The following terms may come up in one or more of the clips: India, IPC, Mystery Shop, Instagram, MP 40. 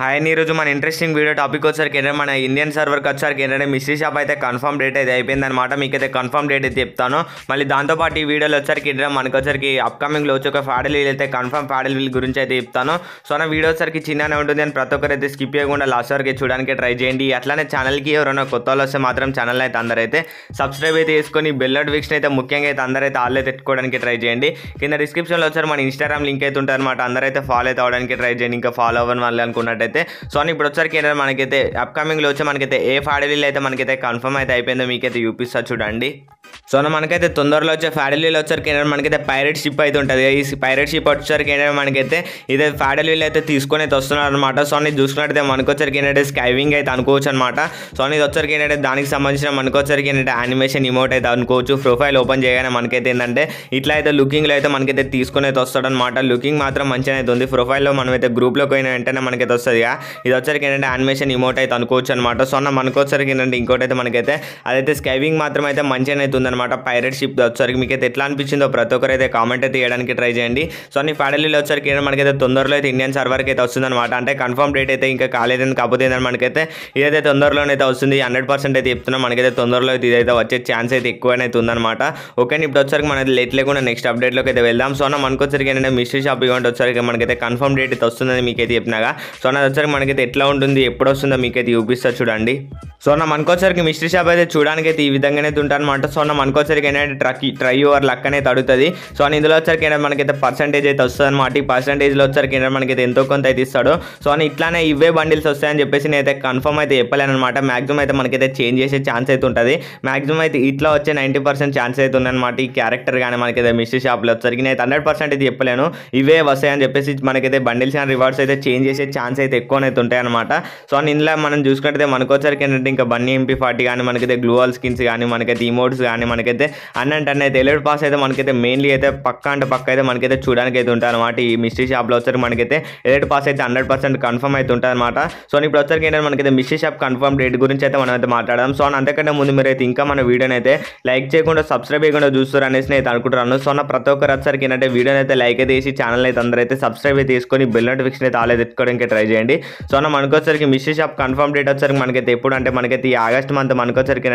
High Neeraj मन interesting video topic वे मैं Indian server को वे मिस्ट्री शॉप अयिते कंफर्म डेट अयिपोयिंदन्नमाट कंफर्म डेट चेप्तानु मल्ली दांतो पाटु वीडियो वच्चेसरिकि मनकोच्चेसरिकि अपकमिंग लोच ओक फ्राड डील अयिते कंफर्म फ्राड डील गुरिंचि अयिते चेप्तानु सो ना वीडियो वच्चेसरिकि चिन्नने उंटुंदि अनि प्रति ओक्करु स्किप चेयकुंडा लास्ट वरकु चूडडानिकि ट्राई चेयंडि अट्लाने चैनल की एवरैना कोत्तलु वस्ते मात्रम चैनल अयिते अंदरू अयिते सब्सक्राइब अयिते चेसुकोनि बेल नोटिफिकेशन अयिते मुख्यंगा अयिते अंदरू अयिते आल् अयिते पेट्टुकोवडानिकि ट्राई चेयंडि किंद डिस्क्रिप्शन लो वच्चेसरि मन इंस्टाग्राम लिंक अयिते उंटदि अन्नमाट अंदरू अयिते फॉलो अयिते ट्राई चेयंडि इंका फॉलो अव्वन वाळ्ळनि अनुकुन्नट्लयिते सो इन वे मन अपकमिंग मन ए फाइल मन कंफर्म अयिपोयिंदो चूपिस्ता चूडंडी सो ना मनकते तुंदर फैडल वील मन पैरेट शिप अयिते पैरेट शिप मन इधर फैडल वील तस्कन सो नी चूस मन स्काइविंग अवच्छा सो नी वे दाखिल संबंधी मन की एनिमेशन इमोट अवच्छा प्रोफाइल ओपन चेयगाने मन इलाइए लुकिंग मन तस्ता लुकिंग मंत्री प्रोफाइल मनमेत ग्रूप मन इधर एनिमेशन इमोट अवच्छा सो ना मन इंकोटे मन अद्ते स्काइविंग मंचन पायरेट शिप एट्लो प्रति कामेंट ट्राई चेयंडी सो नी फाइनली वे मन तुंदर इंडियन सर्वर के वस्तुदन अंत कंफर्म डेट इंका कॉलेज मन इतने तुंदर वो 100% मन तुंदर इतना वे चांस ओके इपड़ोर मन लेट लेकिन नेक्स्ट अपडेट वेदा सो ना मन मिस्ट्री शॉप मन कंफर्म डेट वस्तना सो ना वे मन एट्ला एपड़ोक चूपस्ता चूँगी सो ना मन की मिस्ट्री शॉप चूडा विधान सो ना मन की ट्राई युवर लक अड़ती सो इंतजार मन पर्सेंटेज वस्तु पर्सेंटेज मन एंतोड़ो सो इलाने इवे बंडल्स वस्तायन ना कंफर्म अयिते मैक्सिमम मन चेंज चांस मैक्सिमम इला वे 90% चांस क्यारेक्टर का मन मिस्ट्री शॉप ना 100% इवे वस्तायन मन bundles and rewards change chance उठायन सो इनला मन चूस मन इंका बनी एमपी 40 का मन ग्लोअल स्किन्स मन इमोट्स मन अन्न एलर्ट पास मन मेनली पक्का अंत पक्का मन चूडा उठान मिस्ट्री शॉप मन एलर्ट पास 100% कंफर्म अटन सो इपड़ोर मन मिस्ट्री शॉप कंफर्म डेट मनमेम सो अंत मुझे इंका मैं वीडियो लाइक चेयकुंडा सब्सक्राइब चूस्तारने सो ना प्रति वीडियो लाइक चैनल अंदर सब्सक्राइब बेल नोटिफिकेशन आल्ले ट्राई चेयंडी सो ना मनकोच्चेसरिकि मिस्ट्री शॉप कंफर्म डेट वच्चेसरिकि मन एप्पुडंटे मन आगस्ट मंथ मनकोच्चेसरिकि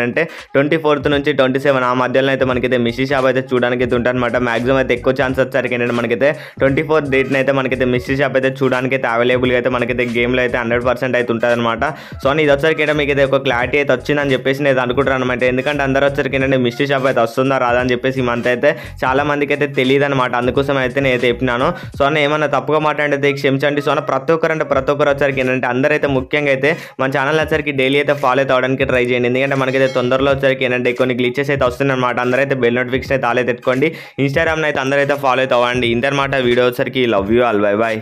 24 నుంచి 27 ఆ మధ్యలో అయితే మనకైతే మిస్ట్రీ షాప్ అయితే చూడడానికి ఉంటారన్నమాట మాక్సిమం అయితే ఎక్కువ ఛాన్స్ వచ్చేసరికి ఏంటంటే మనకైతే 24 డేట్ నైతే మనకైతే మిస్ట్రీ షాప్ అయితే చూడడానికి అయితే అవైలబుల్ గా అయితే మనకైతే గేమ్ లో అయితే 100% అయితే ఉంటదన్నమాట సో ఇది వచ్చేసరికి ఏంటంటే మీకైతే ఒక క్లారిటీ అయితే వచ్చింది అని చెప్పేసి నేను అనుకుంటున్నానన్నమాట ఎందుకంటే అందరూ వచ్చేసరికి ఏంటంటే మిస్ట్రీ షాప్ అయితే వస్తుందా రాదా అని చెప్పేసి ఈ మంత్ అయితే చాలా మందికి అయితే తెలియదన్నమాట అందుకోసం అయితే నేను చెప్పినాను సో ఏమన్నా తప్పుగా మాట్లాడితే క్షమించండి సో ప్రతి ఒక్కరు వచ్చేసరికి ఏంటంటే అందరైతే ముఖ్యంగా అయితే మన ఛానల్ వచ్చేసరికి డైలీ అయితే ఫాలో అవడానికి ట్రై చేయండి ఎందుకంటే మనకైతే తొందరలో వచ్చేసరికి ఏంటంటే కొన్ని గ్లిచెస్ అయితే వస్తున్నాయన్నమాట అందరైతే బెల్ నోటిఫికేషన్ అయితే ఆలే పెట్టుకోండి Instagram నైతే అందరైతే ఫాలో అవుతావండి ఇంతమాట వీడియో వచ్చేసరికి love you all bye by.